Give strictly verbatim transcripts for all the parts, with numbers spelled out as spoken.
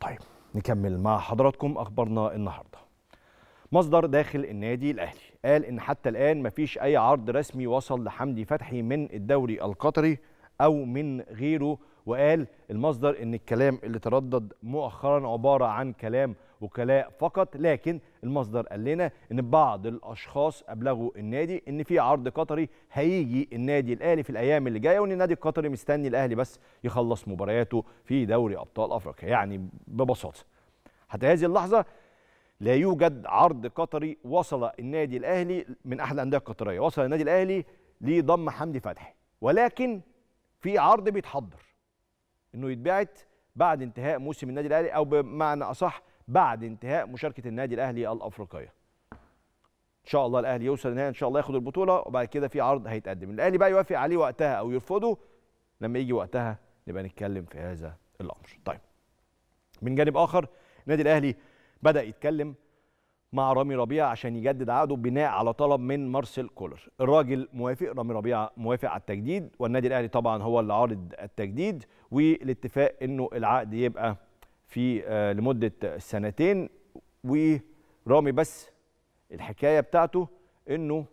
طيب نكمل مع حضراتكم أخبارنا النهارده. مصدر داخل النادي الأهلي قال إن حتى الآن مفيش أي عرض رسمي وصل لحمدي فتحي من الدوري القطري أو من غيره، وقال المصدر إن الكلام اللي تردد مؤخرا عبارة عن كلام وكلاء فقط، لكن المصدر قال لنا إن بعض الأشخاص أبلغوا النادي إن في عرض قطري هيجي النادي الأهلي في الأيام اللي جاية، وإن النادي القطري مستني الأهلي بس يخلص مبارياته في دوري أبطال أفريقيا. يعني ببساطة حتى هذه اللحظة لا يوجد عرض قطري وصل النادي الأهلي من أحد الأندية القطرية، وصل النادي الأهلي لضم حمدي فتحي، ولكن في عرض بيتحضر إنه يتبعت بعد انتهاء موسم النادي الأهلي، أو بمعنى أصح بعد انتهاء مشاركة النادي الأهلي الأفريقية. إن شاء الله الأهلي يوصل النهائي، إن شاء الله ياخد البطولة، وبعد كده في عرض هيتقدم، الأهلي بقى يوافق عليه وقتها أو يرفضه. لما يجي وقتها نبقى نتكلم في هذا الأمر. طيب من جانب آخر النادي الأهلي بدأ يتكلم مع رامي ربيعة عشان يجدد عقده بناء على طلب من مارسيل كولر. الراجل موافق، رامي ربيعة موافق على التجديد، والنادي الأهلي طبعا هو اللي عارض التجديد، والاتفاق انه العقد يبقى في لمدة سنتين. ورامي بس الحكاية بتاعته انه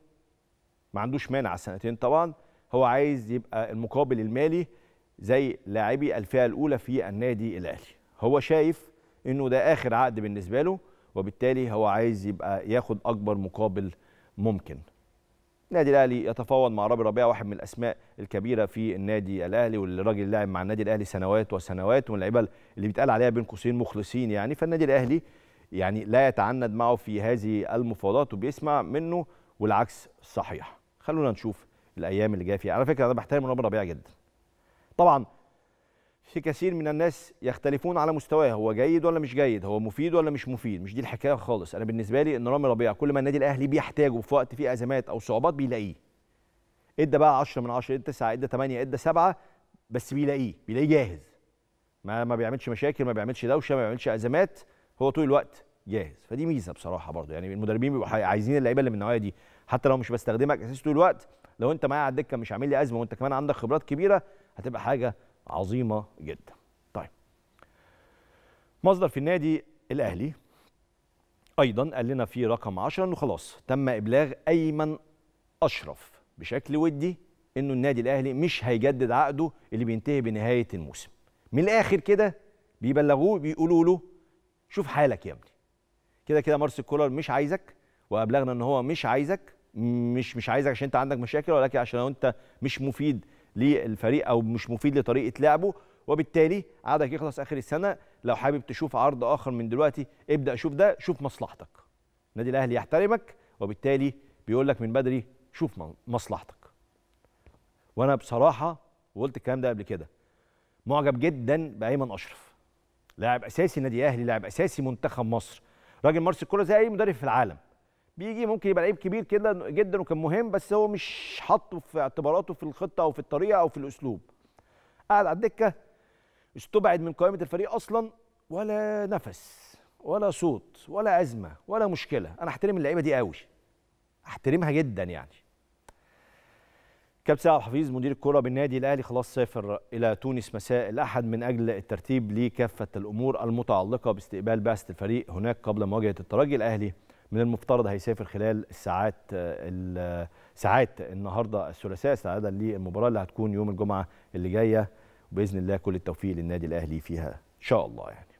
ما عندوش مانع على السنتين، طبعا هو عايز يبقى المقابل المالي زي لاعبي الفئة الأولى في النادي الأهلي. هو شايف انه ده اخر عقد بالنسبه له، وبالتالي هو عايز يبقى ياخد اكبر مقابل ممكن. النادي الاهلي يتفاوض مع رامي ربيعة، واحد من الاسماء الكبيره في النادي الاهلي، واللي راجل لعب مع النادي الاهلي سنوات وسنوات، واللعيبه اللي بيتقال عليها بين قوسين مخلصين يعني. فالنادي الاهلي يعني لا يتعند معه في هذه المفاوضات وبيسمع منه، والعكس صحيح. خلونا نشوف الايام اللي جايه فيها. على فكره انا بحترم رامي ربيعة جدا، طبعا في كثير من الناس يختلفون على مستواه، هو جيد ولا مش جيد، هو مفيد ولا مش مفيد، مش دي الحكايه خالص. انا بالنسبه لي ان رامي ربيعة كل ما النادي الاهلي بيحتاجه في وقت فيه ازمات او صعوبات بيلاقيه. ادى بقى عشرة من عشرة، ادى تسعة، ادى ثمانية، ادى سبعة، بس بيلاقيه، بيلاقيه جاهز. ما ما بيعملش مشاكل، ما بيعملش دوشه، ما بيعملش ازمات، هو طول الوقت جاهز. فدي ميزه بصراحه برضه، يعني المدربين بيبقوا عايزين اللعيبه اللي من النوعيه دي، حتى لو مش بستخدمك اساسي طول الوقت، لو انت معايا على الدكه مش عامل لي ازمه، وانت كمان عندك خبرات كبيره، هتبقى حاجه عظيمة جدا. طيب مصدر في النادي الأهلي أيضا قال لنا في رقم عشرة أنه خلاص تم إبلاغ أيمن أشرف بشكل ودي أنه النادي الأهلي مش هيجدد عقده اللي بينتهي بنهاية الموسم. من الآخر كده بيبلغوه، بيقولوا له شوف حالك يا ابني، كده كده مارسيل كولر مش عايزك، وأبلغنا أنه هو مش عايزك، مش مش عايزك عشان أنت عندك مشاكل، ولكن عشان أنت مش مفيد للفريق او مش مفيد لطريقه لعبه، وبالتالي عقدك يخلص اخر السنه. لو حابب تشوف عرض اخر من دلوقتي ابدا شوف ده، شوف مصلحتك. النادي الاهلي يحترمك، وبالتالي بيقول لك من بدري شوف مصلحتك. وانا بصراحه وقلت الكلام ده قبل كده، معجب جدا بايمن اشرف، لاعب اساسي نادي اهلي، لاعب اساسي منتخب مصر، راجل مارسيل كولر زي اي مدرب في العالم، بيجي ممكن يبقى لعيب كبير كده جدا وكان مهم، بس هو مش حاطه في اعتباراته في الخطه او في الطريقه او في الاسلوب. قعد على الدكه، استبعد من قائمه الفريق اصلا، ولا نفس ولا صوت ولا ازمه ولا مشكله. انا احترم اللعيبه دي قوي، احترمها جدا يعني. كابتن سيد عبد الحفيظ مدير الكره بالنادي الاهلي خلاص سافر الى تونس مساء الاحد من اجل الترتيب لكافه الامور المتعلقه باستقبال بعثه الفريق هناك قبل مواجهه الترجي. الاهلي من المفترض هيسافر خلال الساعات ساعات النهارده الثلاثاء استعدادا للمباراه اللي هتكون يوم الجمعه اللي جايه، وباذن الله كل التوفيق للنادي الاهلي فيها ان شاء الله يعني.